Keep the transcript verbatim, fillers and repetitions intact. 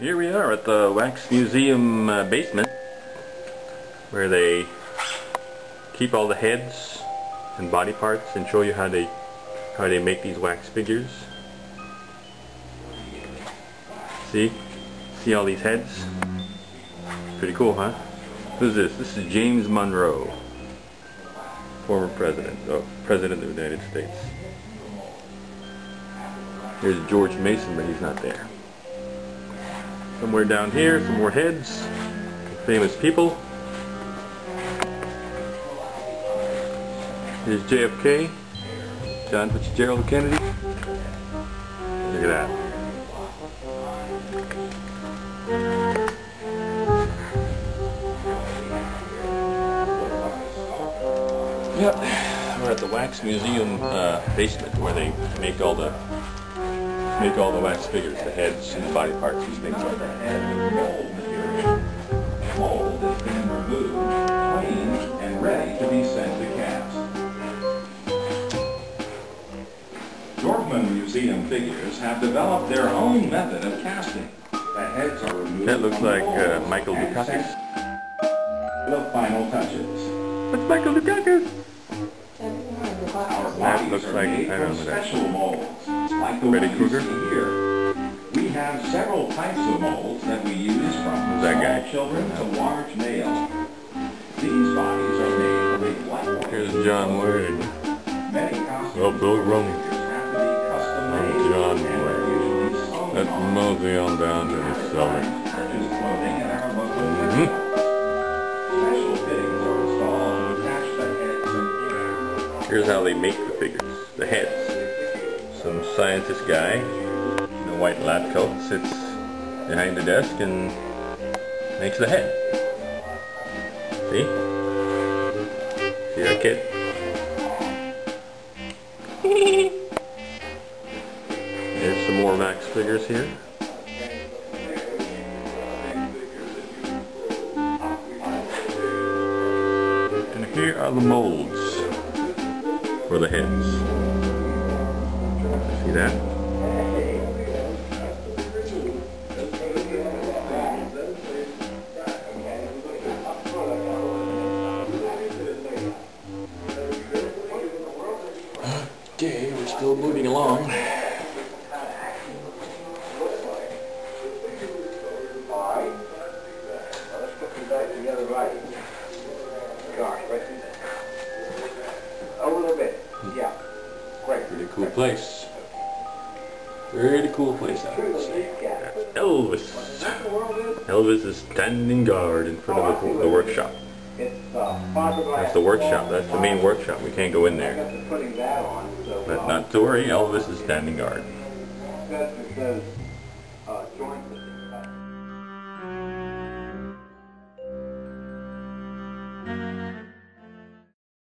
Here we are at the Wax Museum uh, basement, where they keep all the heads and body parts and show you how they how they make these wax figures. See? See all these heads? Pretty cool, huh? Who's this? This is James Monroe, former president, oh, president of the United States. Here's George Mason, but he's not there. Somewhere down here, some more heads, famous people. Here's J F K, John Fitzgerald Kennedy. Look at that. Yep, we're at the Wax Museum uh, basement where they make all the make all the wax figures, the heads and the body parts and things like that. And mold material. Mold has been removed, cleaned, and ready to be sent to cast. Dorfman Museum figures have developed their own method of casting. The heads are removed. That looks like uh, Michael Dukakis. The final touches. That's Michael Dukakis. That looks like, I don't know that. Like the Freddy Krueger. We have several types of molds that we use, from that guy? children to large males. These bodies are made with light oil. Here's John Wayne. Many costumes well, Bill Rome. have to be custom-made. Oh, John Wayne. That's mostly on down to his cellar. Special fittings are installed to attach the heads and ears. Here's how they make the figures, the heads. Some scientist guy in a white lab coat sits behind the desk and makes the head. See? See that kid? There's some more wax figures here. And here are the molds for the heads. See that? Okay, we're still moving along. A little bit. Yeah. Great. Pretty cool place. Pretty cool place out here. Elvis. Elvis is standing guard in front of the, the workshop. That's the workshop. That's the main workshop. We can't go in there. But not to worry, Elvis is standing guard.